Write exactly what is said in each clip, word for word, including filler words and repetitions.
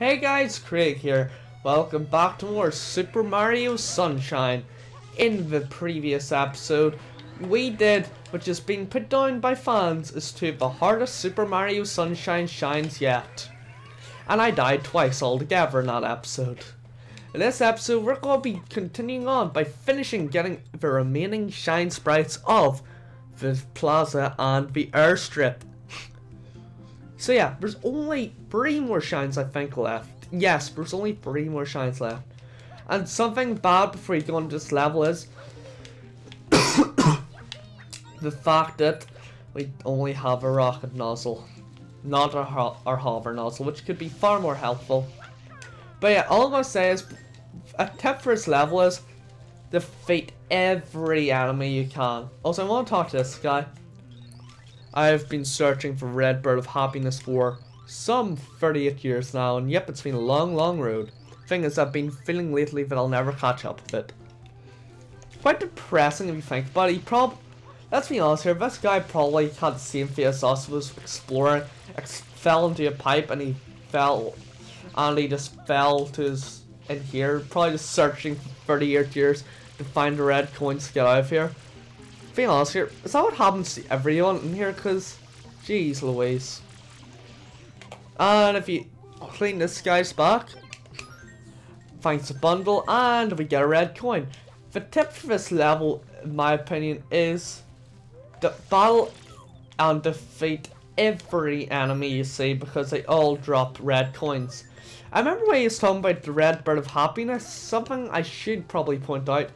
Hey guys, Craig here. Welcome back to more Super Mario Sunshine. In the previous episode, we did, which is being put down by fans, is two of the hardest Super Mario Sunshine shines yet. And I died twice altogether in that episode. In this episode, we're going to be continuing on by finishing getting the remaining Shine Sprites of the plaza and the airstrip. So yeah, there's only three more shines I think left. Yes, there's only three more shines left. And something bad before you go into this level is the fact that we only have a rocket nozzle, not our, ho our hover nozzle, which could be far more helpful. But yeah, all I'm gonna say is a tip for this level is defeat every enemy you can. Also, I want to talk to this guy. I've been searching for Red Bird of Happiness for some thirty-eight years now, and yep, it's been a long, long road. Thing is, I've been feeling lately that I'll never catch up with it. Quite depressing if you think about it. He prob- Let's be honest here, this guy probably had the same fate as us. Was exploring, ex fell into a pipe, and he fell, and he just fell to his in here, probably just searching for thirty-eight years to find the red coins to get out of here. Being honest here, is that what happens to everyone in here? Because, jeez Louise. And if you clean this guy's back, finds a bundle, and we get a red coin. The tip for this level, in my opinion, is to battle and defeat every enemy you see, because they all drop red coins. I remember when he was talking about the Red Bird of Happiness, something I should probably point out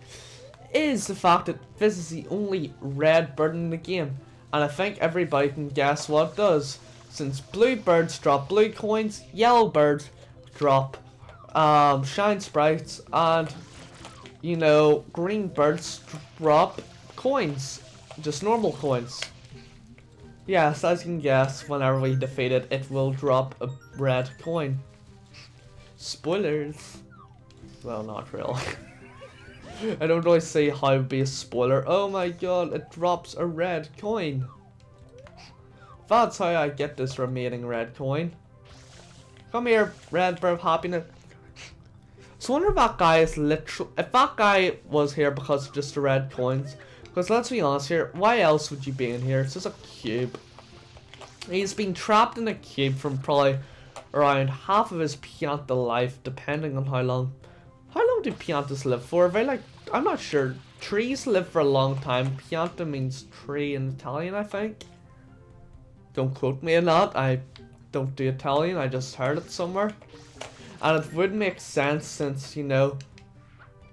is the fact that this is the only red bird in the game, and I think everybody can guess what it does, since blue birds drop blue coins, yellow birds drop um, shine sprites, and you know, green birds drop coins, just normal coins. Yes, as you can guess, whenever we defeat it, it will drop a red coin. Spoilers. Well, not real. I don't really see how it would be a spoiler. Oh my god, it drops a red coin. That's how I get this remaining red coin. Come here, Red Bird of Happiness. So I wonder if that guy is literal. If that guy was here because of just the red coins. Because let's be honest here, why else would you be in here? It's just a cube. He's been trapped in a cube from probably around half of his Pianta life, depending on how long. How long do Piantas live for? They like, I'm not sure. Trees live for a long time. Pianta means tree in Italian, I think. Don't quote me on that. I don't do Italian. I just heard it somewhere. And it would make sense since, you know,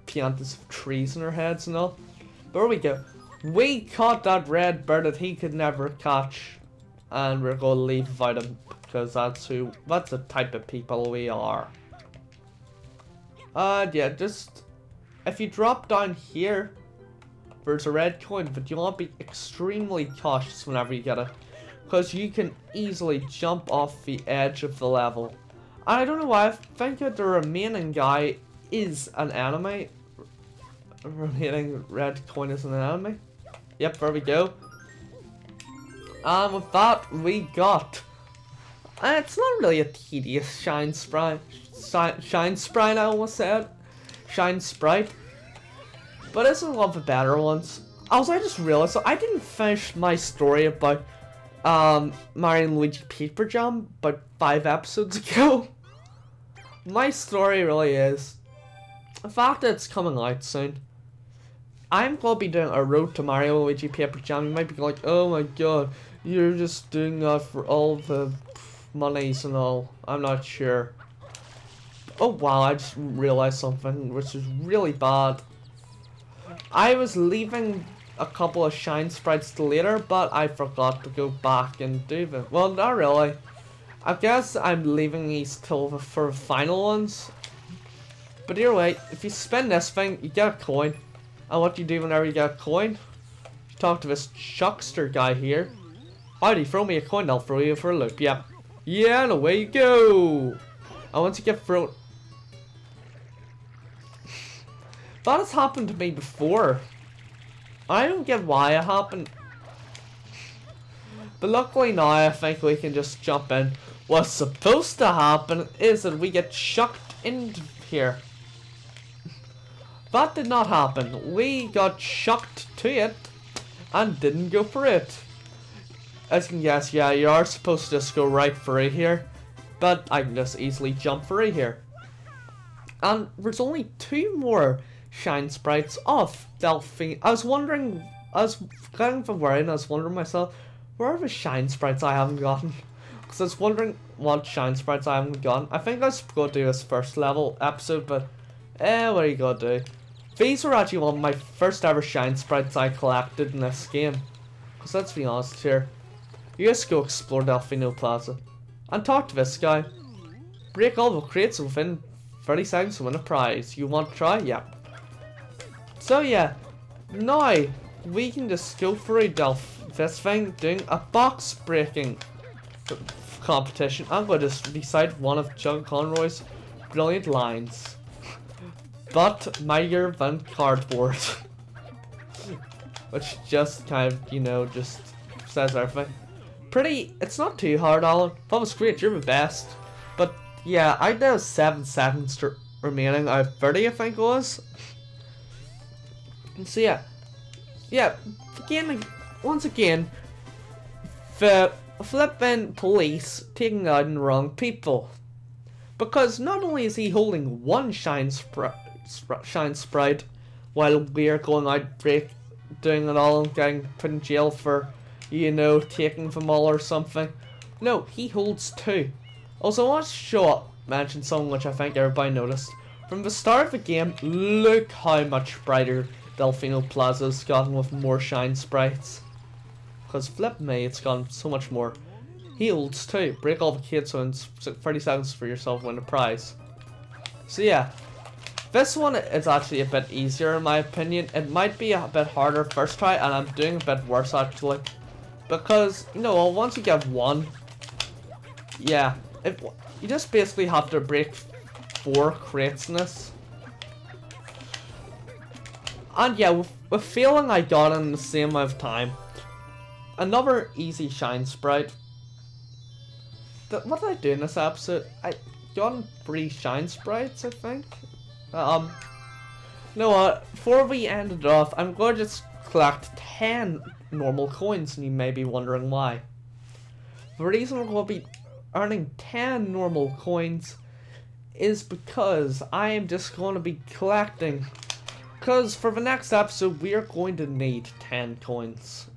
Piantas have trees in their heads and all. But here we go. We caught that red bird that he could never catch. And we're going to leave without him because that's who, that's the type of people we are. Uh, yeah, just, if you drop down here, there's a red coin, but you want to be extremely cautious whenever you get it, because you can easily jump off the edge of the level. And I don't know why, I think that the remaining guy is an enemy. The remaining red coin is an enemy. Yep, there we go. And with that, we got... Uh, it's not really a tedious shine sprite, shine, shine sprite I almost said, shine sprite, but this is one of the better ones. Also, I just realized, so I didn't finish my story about um, Mario and Luigi Paper Jam about five episodes ago. My story really is, the fact that it's coming out soon, I'm going to be doing a road to Mario and Luigi Paper Jam. You might be like, oh my god, you're just doing that for all the monies and all. I'm not sure. Oh wow, I just realized something which is really bad. I was leaving a couple of shine sprites to later, but I forgot to go back and do them. Well, not really. I guess I'm leaving these till the, for the final ones. But either way, if you spend this thing, you get a coin. And what do you do whenever you get a coin? You talk to this Chuckster guy here. Howdy, throw me a coin, I'll throw you for a loop. Yep. Yeah, and away you go! And once you get thrown... That has happened to me before. I don't get why it happened. But luckily now I think we can just jump in. What's supposed to happen is that we get chucked in here. That did not happen. We got chucked to it and didn't go for it. As you can guess, yeah, you are supposed to just go right free here, but I can just easily jump free here. And there's only two more Shine Sprites off Delphine. I was wondering, I was kind of worried, and I was wondering myself, where are the Shine Sprites I haven't gotten? Because I was wondering what Shine Sprites I haven't gotten. I think I was going to do this first level episode, but eh, what are you going to do? These were actually one of my first ever Shine Sprites I collected in this game. Because let's be honest here, you just go explore Delfino Plaza and talk to this guy. Break all the crates within thirty seconds to win a prize. You want to try? Yeah. So yeah, now we can just go through Delf this thing doing a box breaking competition. I'm going to just recite one of John Conroy's brilliant lines. But mightier than cardboard. Which just kind of, you know, just says everything. Pretty, it's not too hard, Alan. That was great, you're the best. But yeah, I know seven seconds remaining out of thirty, I think it was. And so yeah, yeah, again, once again, the flipping police taking out the wrong people. Because not only is he holding one shine, spri spri shine sprite while we're going out break, doing it all and getting put in jail for, you know, taking them all or something. No, he holds two. Also, I want to show up, mention something which I think everybody noticed. From the start of the game, look how much brighter Delfino Plaza's gotten with more Shine Sprites. Because flip me, it's gotten so much more. Heals too. Break all the kids in thirty seconds for yourself win a prize. So yeah, this one is actually a bit easier in my opinion. It might be a bit harder first try, and I'm doing a bit worse actually. Because, you know, once you get one, yeah, it, you just basically have to break four crates in this. And yeah, with, with failing I got in the same amount of time. Another easy Shine Sprite. Th what did I do in this episode? I got in three Shine Sprites, I think. Um, no, uh, before we ended off, I'm going to just collect ten normal coins, and you may be wondering why. The reason we're going to be earning ten normal coins is because I am just going to be collecting, because for the next episode we are going to need ten coins,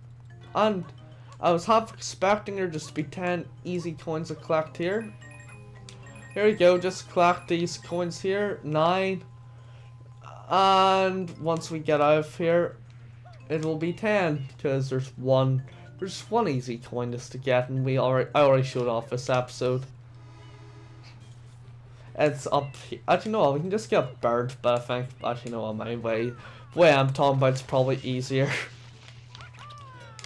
and I was half expecting there just to be ten easy coins to collect here. Here we go, just collect these coins here, nine, and once we get out of here it will be ten, because there's one, there's one easy coin just to get, and we already, I already showed off this episode. It's up here. Actually, no, we can just get a bird, but I think, actually, no, my way, the way I'm talking about it's probably easier.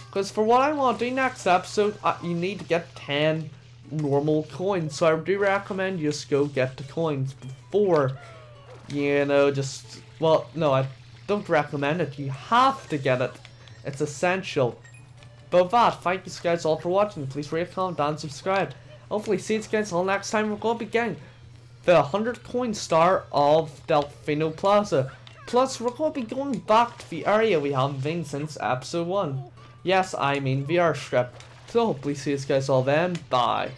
Because for what I want to do next episode, uh, you need to get ten normal coins. So I do recommend you just go get the coins before, you know, just, well, no, I don't recommend it. You have to get it. It's essential. But with that, thank you guys all for watching. Please rate, comment, and subscribe. Hopefully, see you guys all next time. We're going to be getting the one hundred coin star of Delfino Plaza. Plus, we're going to be going back to the area we haven't been since episode one. Yes, I mean V R strip. So hopefully see you guys all then. Bye.